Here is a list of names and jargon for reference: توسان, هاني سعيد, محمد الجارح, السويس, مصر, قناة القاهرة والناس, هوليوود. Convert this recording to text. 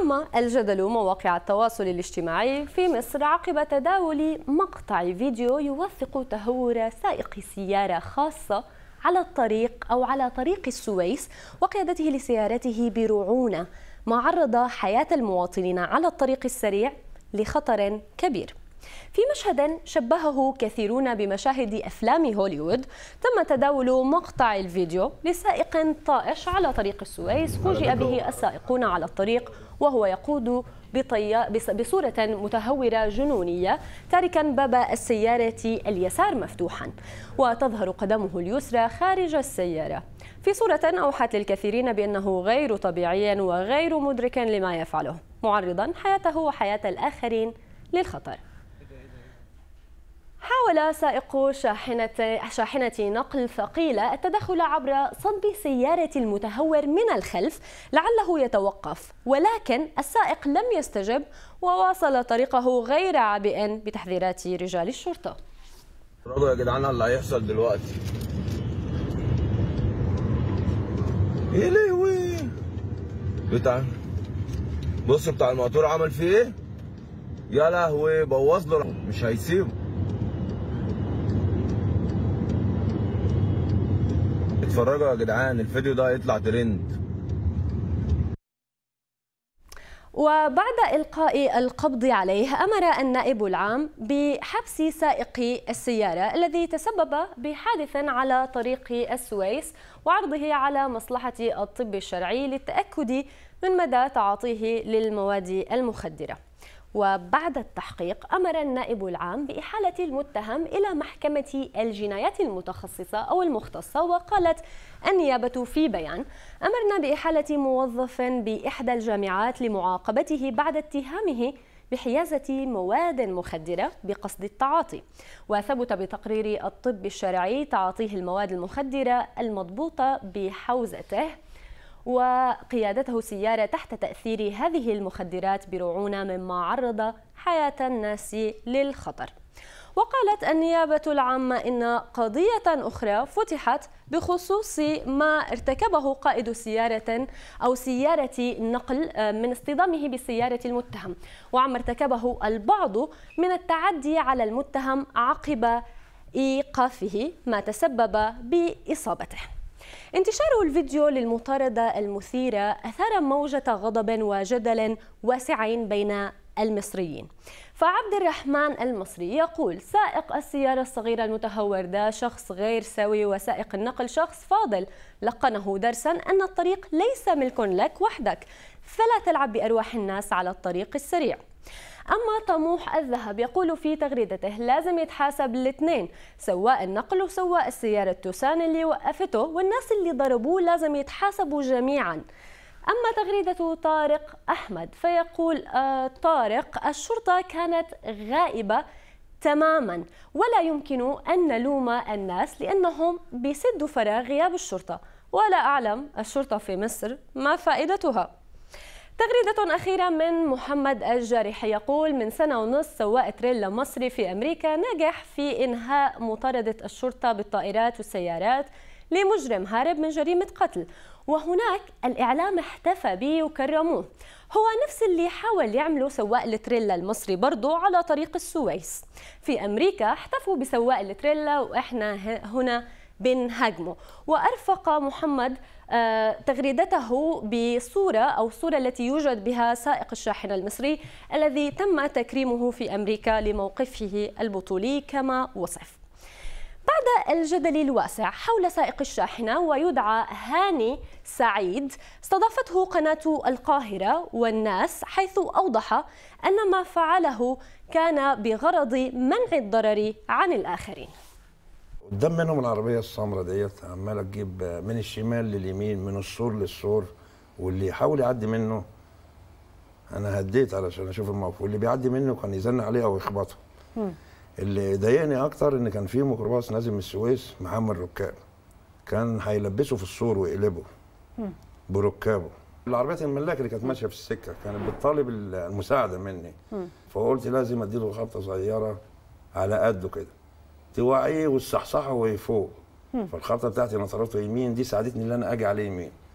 عم الجدل مواقع التواصل الاجتماعي في مصر عقب تداول مقطع فيديو يوثق تهور سائق سيارة خاصة على الطريق أو على طريق السويس وقيادته لسيارته برعونة، ما عرض حياة المواطنين على الطريق السريع لخطر كبير. في مشهد شبهه كثيرون بمشاهد أفلام هوليوود، تم تداول مقطع الفيديو لسائق طائش على طريق السويس، فوجئ به السائقون على الطريق وهو يقود بصورة متهورة جنونية تاركا باب السيارة اليسار مفتوحا، وتظهر قدمه اليسرى خارج السيارة. في صورة أوحت للكثيرين بأنه غير طبيعي وغير مدرك لما يفعله، معرضا حياته وحياة الآخرين للخطر. حاول سائق شاحنة نقل ثقيلة التدخل عبر صدب سيارة المتهور من الخلف لعله يتوقف، ولكن السائق لم يستجب وواصل طريقه غير عابئ بتحذيرات رجال الشرطة. يا جدعان اللي هيحصل دلوقتي ايه؟ لهوي بص بتاع الموتور عمل فيه ايه؟ يا لهوي بوظ له، مش هيسيبه. اتفرجوا يا جدعان، الفيديو ده هيطلع ترند. وبعد إلقاء القبض عليه، أمر النائب العام بحبس سائق السيارة الذي تسبب بحادث على طريق السويس وعرضه على مصلحة الطب الشرعي للتأكد من مدى تعاطيه للمواد المخدرة. وبعد التحقيق أمر النائب العام بإحالة المتهم إلى محكمة الجنايات المتخصصة أو المختصة. وقالت النيابة في بيان: أمرنا بإحالة موظف بإحدى الجامعات لمعاقبته بعد اتهامه بحيازة مواد مخدرة بقصد التعاطي، وثبت بتقرير الطب الشرعي تعاطيه المواد المخدرة المضبوطة بحوزته وقيادته سيارة تحت تأثير هذه المخدرات برعونة، مما عرض حياة الناس للخطر. وقالت النيابة العامة إن قضية أخرى فتحت بخصوص ما ارتكبه قائد سيارة أو سيارة نقل من اصطدامه بسيارة المتهم، وعما ارتكبه البعض من التعدي على المتهم عقب إيقافه ما تسبب بإصابته. انتشار الفيديو للمطاردة المثيرة أثار موجة غضب وجدل واسع بين المصريين. فعبد الرحمن المصري يقول: سائق السيارة الصغيرة المتهور ده شخص غير سوي، وسائق النقل شخص فاضل لقنه درسا أن الطريق ليس ملك لك وحدك، فلا تلعب بأرواح الناس على الطريق السريع. أما طموح الذهب يقول في تغريدته: لازم يتحاسب الاثنين، سواء النقل وسواء السيارة التوسان اللي وقفته، والناس اللي ضربوه لازم يتحاسبوا جميعا. أما تغريدة طارق أحمد فيقول: طارق، الشرطة كانت غائبة تماما، ولا يمكن أن نلوم الناس لأنهم بيسدوا فراغ غياب الشرطة، ولا أعلم الشرطة في مصر ما فائدتها. تغريدة أخيرة من محمد الجارح يقول: من سنة ونص سواق تريلا مصري في أمريكا نجح في إنهاء مطاردة الشرطة بالطائرات والسيارات لمجرم هارب من جريمة قتل، وهناك الإعلام احتفى به وكرموه. هو نفس اللي حاول يعمله سواق التريلا المصري برضه على طريق السويس. في أمريكا احتفوا بسواق التريلا وإحنا هنا بنهاجمه. وأرفق محمد تغريدته بصورة أو الصورة التي يوجد بها سائق الشاحنة المصري الذي تم تكريمه في أمريكا لموقفه البطولي كما وصف. بعد الجدل الواسع حول سائق الشاحنة ويدعى هاني سعيد، استضافته قناة القاهرة والناس، حيث أوضح أن ما فعله كان بغرض منع الضرر عن الآخرين. قدام منهم العربية السمراء ديت عمالة تجيب من الشمال لليمين، من السور للسور، واللي يحاول يعدي منه أنا هديت علشان أشوف الموقف، واللي بيعدي منه كان يزن عليه أو يخبطه. اللي ضايقني أكتر إن كان في ميكروباص نازل من السويس محمل ركاب، كان هيلبسه في السور ويقلبه بركابه. العربيات الملاك اللي كانت ماشية في السكة كانت بتطالب المساعدة مني، فقلت لازم أديله خبطة صغيرة على قده كده توعيه والصحصحه وهي فوق. فالخبطه بتاعتي انا طردته يمين، دي ساعدتني ان انا اجي عليه يمين.